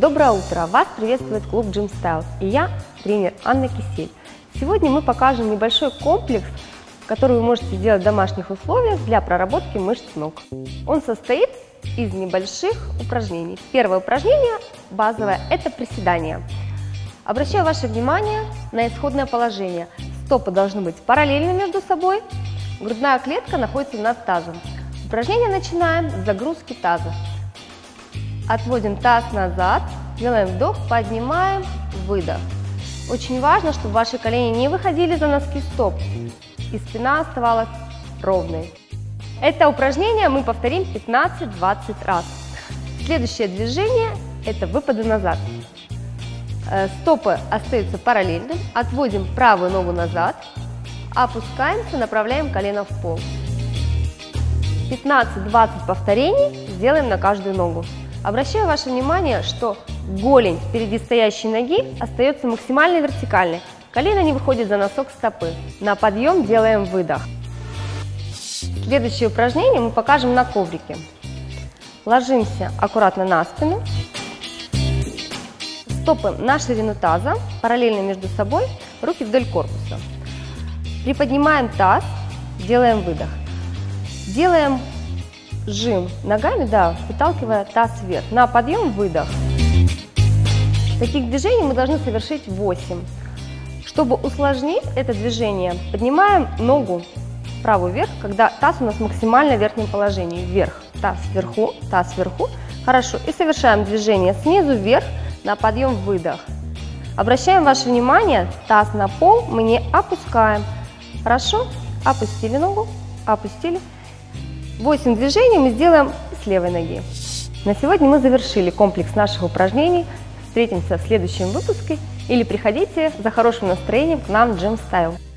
Доброе утро! Вас приветствует клуб Gym Styles и я, тренер Анна Кисель. Сегодня мы покажем небольшой комплекс, который вы можете сделать в домашних условиях для проработки мышц ног. Он состоит из небольших упражнений. Первое упражнение, базовое, это приседание. Обращаю ваше внимание на исходное положение. Стопы должны быть параллельны между собой, грудная клетка находится над тазом. Упражнение начинаем с загрузки таза. Отводим таз назад, делаем вдох, поднимаем, выдох. Очень важно, чтобы ваши колени не выходили за носки стоп и спина оставалась ровной. Это упражнение мы повторим 15-20 раз. Следующее движение – это выпады назад. Стопы остаются параллельны, отводим правую ногу назад, опускаемся, направляем колено в пол. 15-20 повторений сделаем на каждую ногу. Обращаю ваше внимание, что голень впереди стоящей ноги остается максимально вертикальной. Колено не выходит за носок стопы. На подъем делаем выдох. Следующее упражнение мы покажем на коврике. Ложимся аккуратно на спину. Стопы на ширину таза, параллельно между собой, руки вдоль корпуса. Приподнимаем таз, делаем выдох. Делаем жим ногами, выталкивая таз вверх. На подъем выдох. Таких движений мы должны совершить 8. Чтобы усложнить это движение, поднимаем ногу правую вверх, когда таз у нас максимально в верхнем положении. Вверх, таз вверху, таз вверху. Хорошо. И совершаем движение снизу вверх, на подъем выдох. Обращаем ваше внимание, таз на пол мы не опускаем. Хорошо. Опустили ногу, опустили. 8 движений мы сделаем с левой ноги. На сегодня мы завершили комплекс наших упражнений. Встретимся в следующем выпуске или приходите за хорошим настроением к нам в Gym Styles.